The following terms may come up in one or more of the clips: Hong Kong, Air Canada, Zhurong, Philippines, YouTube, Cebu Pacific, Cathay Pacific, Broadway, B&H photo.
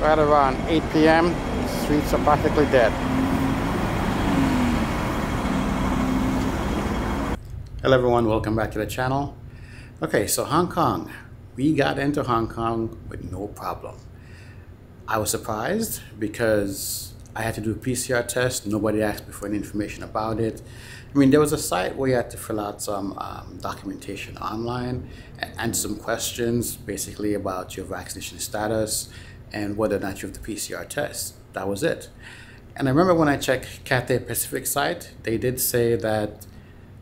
right around 8 p.m. the streets are practically dead. Hello everyone, welcome back to the channel. Okay, so Hong Kong. We got into Hong Kong with no problem. I was surprised because I had to do a PCR test. Nobody asked me for any information about it. I mean, there was a site where you had to fill out some documentation online and answer some questions basically about your vaccination status and whether or not you have the PCR test. That was it. And I remember when I checked Cathay Pacific site, they did say that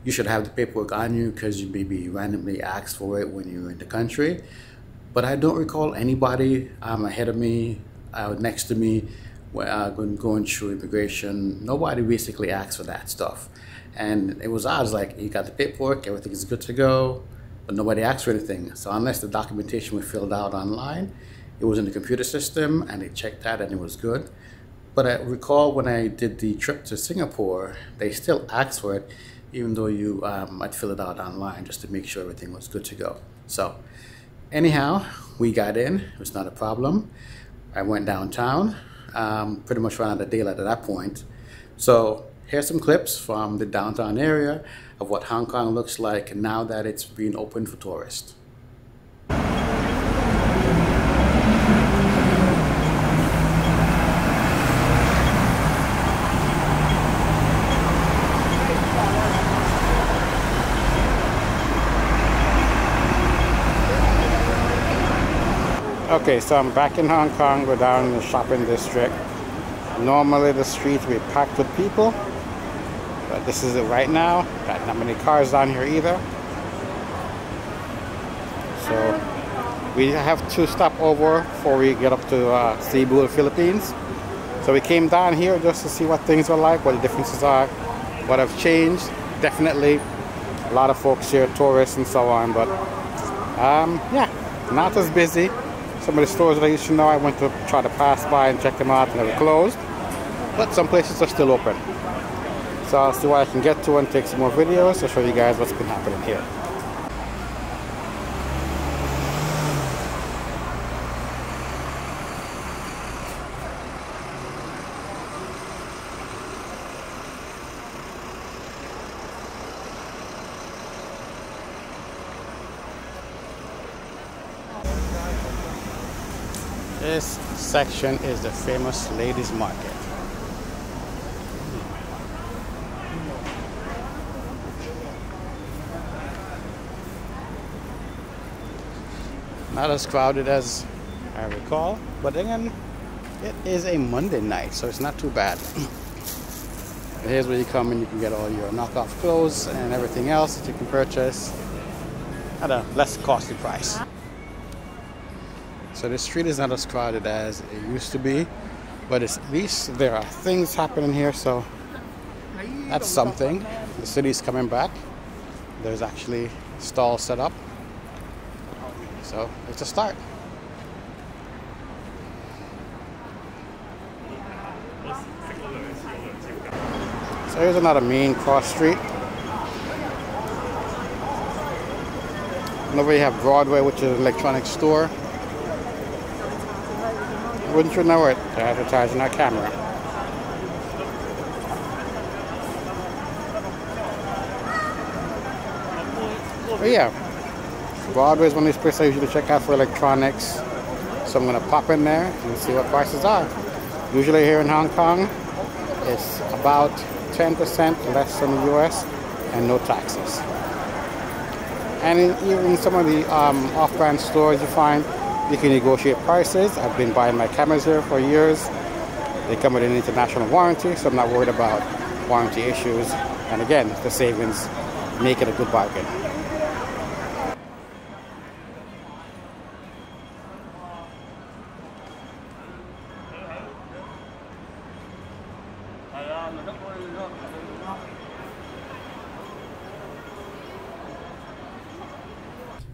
you should have the paperwork on you because you may be randomly asked for it when you're in the country. But I don't recall anybody ahead of me, next to me, going through immigration. Nobody basically asked for that stuff. And it was odd. It's like, you got the paperwork, everything is good to go, but nobody asked for anything. So unless the documentation was filled out online, it was in the computer system and they checked that and it was good. But I recall when I did the trip to Singapore, they still asked for it, even though you might fill it out online just to make sure everything was good to go. So anyhow, we got in, it was not a problem. I went downtown, pretty much ran out of daylight at that point. So here's some clips from the downtown area of what Hong Kong looks like now that it's been open for tourists. Okay, so I'm back in Hong Kong. We're down in the shopping district. Normally the streets will be packed with people, but this is it right now. Got not many cars down here either. So we have to stop over before we get up to Cebu, Philippines. So we came down here just to see what things were like, what the differences are, what have changed. Definitely a lot of folks here, tourists and so on, but yeah, not as busy. Some of the stores that I used to know, I went to try to pass by and check them out and they were closed. But some places are still open. So I'll see what I can get to and take some more videos to show you guys what's been happening here. This section is the famous ladies' market. Not as crowded as I recall, but again, it is a Monday night, so it's not too bad. Here's where you come and you can get all your knockoff clothes and everything else that you can purchase at a less costly price. So the street is not as crowded as it used to be, but it's, at least there are things happening here, so that's something. The city's coming back. There's actually stalls set up, so it's a start. So here's another main cross street. And over you have Broadway, which is an electronics store. Wouldn't you know it, they're advertising our camera. But yeah, Broadway is one of these places I usually check out for electronics. So I'm going to pop in there and see what prices are. Usually here in Hong Kong, it's about 10% less than the US and no taxes. And even some of the off-brand stores you find, you can negotiate prices. I've been buying my cameras here for years. They come with an international warranty, so I'm not worried about warranty issues. And again, the savings make it a good bargain.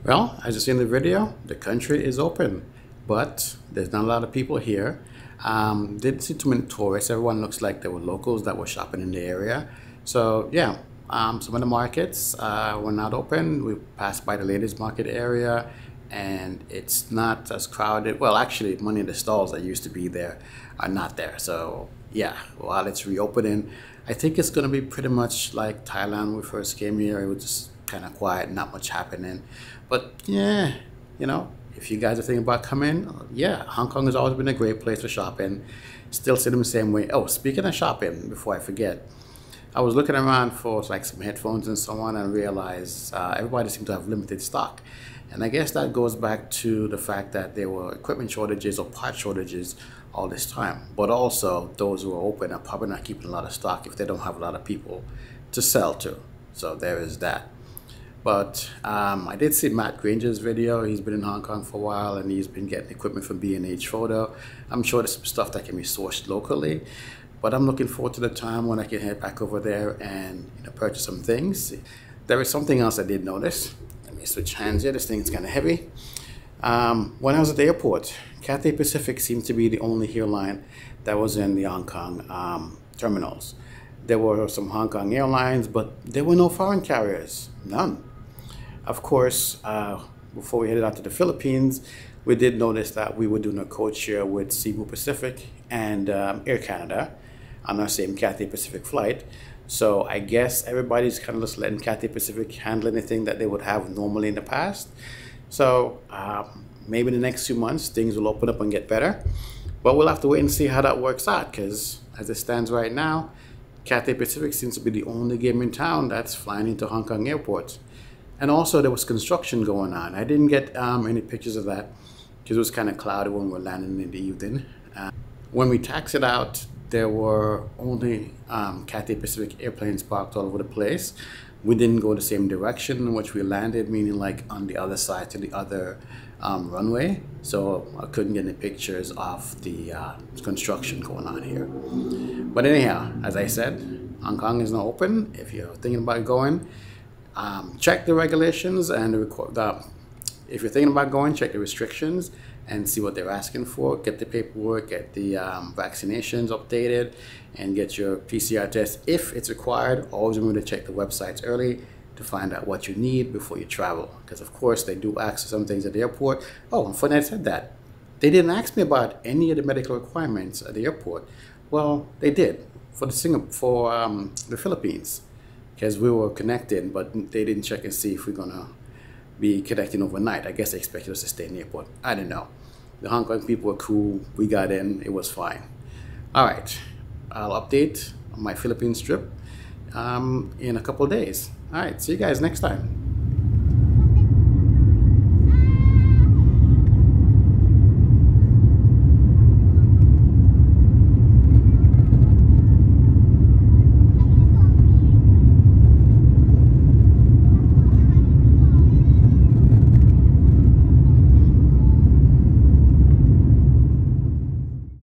Well, as you see in the video, the country is open, but there's not a lot of people here. Didn't see too many tourists. Everyone looks like they were locals that were shopping in the area. So yeah, some of the markets were not open. We passed by the ladies' market area and it's not as crowded. Well, actually, many of the stalls that used to be there are not there. So yeah, while it's reopening, I think it's going to be pretty much like Thailand when we first came here. It was just kind of quiet, not much happening. But yeah, you know, if you guys are thinking about coming, yeah, Hong Kong has always been a great place for shopping. Still sitting the same way. Oh, speaking of shopping, before I forget, I was looking around for like some headphones and so on, and realized everybody seemed to have limited stock. And I guess that goes back to the fact that there were equipment shortages or part shortages all this time. But also, those who are open are probably not keeping a lot of stock if they don't have a lot of people to sell to. So there is that. But I did see Matt Granger's video. He's been in Hong Kong for a while, and he's been getting equipment from B&H Photo. I'm sure there's some stuff that can be sourced locally, but I'm looking forward to the time when I can head back over there and, you know, purchase some things. There is something else I did notice. Let me switch hands here. This thing is kind of heavy. When I was at the airport, Cathay Pacific seemed to be the only airline that was in the Hong Kong terminals. There were some Hong Kong airlines, but there were no foreign carriers, none. Of course, before we headed out to the Philippines, we did notice that we were doing a code-share with Cebu Pacific and Air Canada on our same Cathay Pacific flight. So I guess everybody's kind of just letting Cathay Pacific handle anything that they would have normally in the past. So maybe in the next few months, things will open up and get better. But we'll have to wait and see how that works out, because as it stands right now, Cathay Pacific seems to be the only game in town that's flying into Hong Kong airports. And also, there was construction going on. I didn't get any pictures of that because it was kind of cloudy when we were landing in the evening. When we taxied out, there were only Cathay Pacific airplanes parked all over the place. We didn't go the same direction in which we landed, meaning like on the other side to the other runway. So I couldn't get any pictures of the construction going on here. But anyhow, as I said, Hong Kong is now open. If you're thinking about going, check the regulations and if you're thinking about going, check the restrictions and see what they're asking for. Get the paperwork, get the vaccinations updated, and get your PCR test if it's required. Always remember to check the websites early to find out what you need before you travel, because of course they do ask for some things at the airport. Oh, and funny I said that. They didn't ask me about any of the medical requirements at the airport. Well, they did for the Philippines, because we were connected, but they didn't check and see if we're gonna be connecting overnight. I guess they expected us to stay in the airport. I don't know. The Hong Kong people were cool. We got in. It was fine. All right. I'll update on my Philippines trip in a couple of days. All right. See you guys next time.